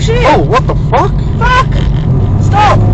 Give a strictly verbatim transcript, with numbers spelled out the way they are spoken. shit. Oh, what the fuck? Fuck! Stop!